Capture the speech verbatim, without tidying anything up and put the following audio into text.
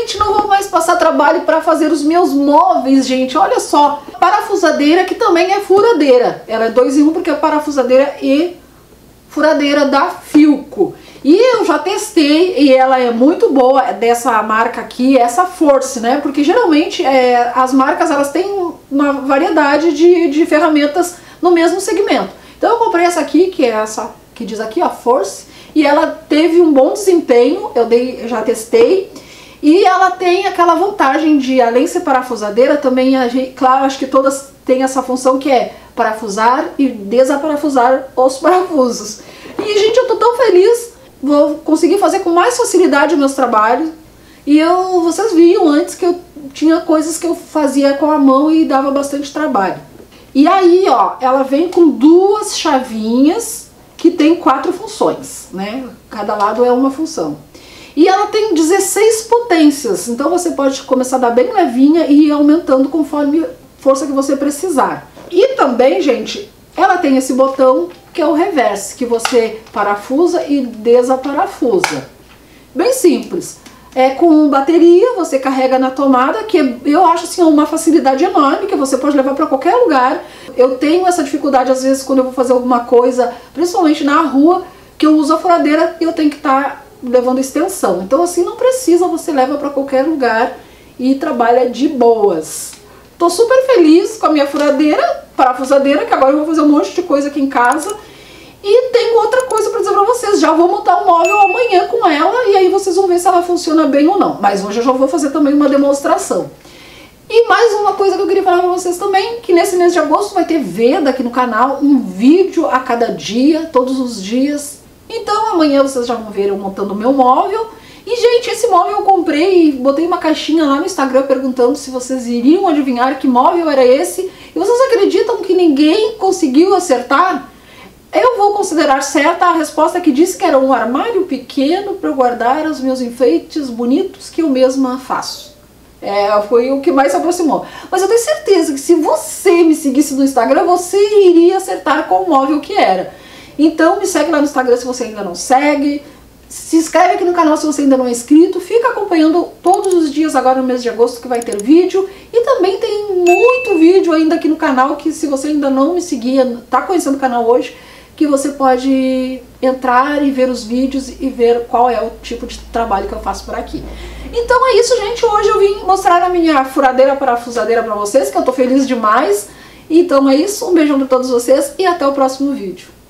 Gente, não vou mais passar trabalho para fazer os meus móveis, gente. Olha só, parafusadeira que também é furadeira. Ela é dois em um porque é parafusadeira e furadeira da Filco. E eu já testei e ela é muito boa dessa marca aqui, essa Force, né? Porque geralmente é, as marcas elas têm uma variedade de, de ferramentas no mesmo segmento. Então eu comprei essa aqui, que é essa que diz aqui, ó, Force. E ela teve um bom desempenho, eu dei, já testei. E ela tem aquela vantagem de, além de ser parafusadeira, também, a gente, claro, acho que todas têm essa função que é parafusar e desaparafusar os parafusos. E, gente, eu tô tão feliz, vou conseguir fazer com mais facilidade meus trabalhos. E eu, vocês viram antes que eu tinha coisas que eu fazia com a mão e dava bastante trabalho. E aí, ó, ela vem com duas chavinhas que tem quatro funções, né? Cada lado é uma função. E ela tem dezesseis potências, então você pode começar a dar bem levinha e ir aumentando conforme força que você precisar. E também, gente, ela tem esse botão que é o reverse, que você parafusa e desaparafusa. Bem simples. É com bateria, você carrega na tomada, que eu acho assim uma facilidade enorme, que você pode levar para qualquer lugar. Eu tenho essa dificuldade às vezes quando eu vou fazer alguma coisa, principalmente na rua, que eu uso a furadeira e eu tenho que estar levando extensão. Então assim, não precisa, você leva para qualquer lugar e trabalha de boas. Tô super feliz com a minha furadeira, parafusadeira, que agora eu vou fazer um monte de coisa aqui em casa. E tenho outra coisa para dizer para vocês, já vou montar um móvel amanhã com ela e aí vocês vão ver se ela funciona bem ou não. Mas hoje eu já vou fazer também uma demonstração. E mais uma coisa que eu queria falar para vocês também, que nesse mês de agosto vai ter VEDA aqui no canal, um vídeo a cada dia, todos os dias. Então amanhã vocês já vão ver eu montando o meu móvel. E gente, esse móvel eu comprei e botei uma caixinha lá no Instagram perguntando se vocês iriam adivinhar que móvel era esse. E vocês acreditam que ninguém conseguiu acertar? Eu vou considerar certa a resposta que disse que era um armário pequeno para eu guardar os meus enfeites bonitos que eu mesma faço. É, foi o que mais se aproximou. Mas eu tenho certeza que se você me seguisse no Instagram, você iria acertar qual móvel que era. Então me segue lá no Instagram se você ainda não segue, se inscreve aqui no canal se você ainda não é inscrito, fica acompanhando todos os dias agora no mês de agosto que vai ter vídeo, e também tem muito vídeo ainda aqui no canal que se você ainda não me seguia, tá conhecendo o canal hoje, que você pode entrar e ver os vídeos e ver qual é o tipo de trabalho que eu faço por aqui. Então é isso, gente, hoje eu vim mostrar a minha furadeira parafusadeira pra vocês, que eu tô feliz demais. Então é isso, um beijão pra todos vocês e até o próximo vídeo.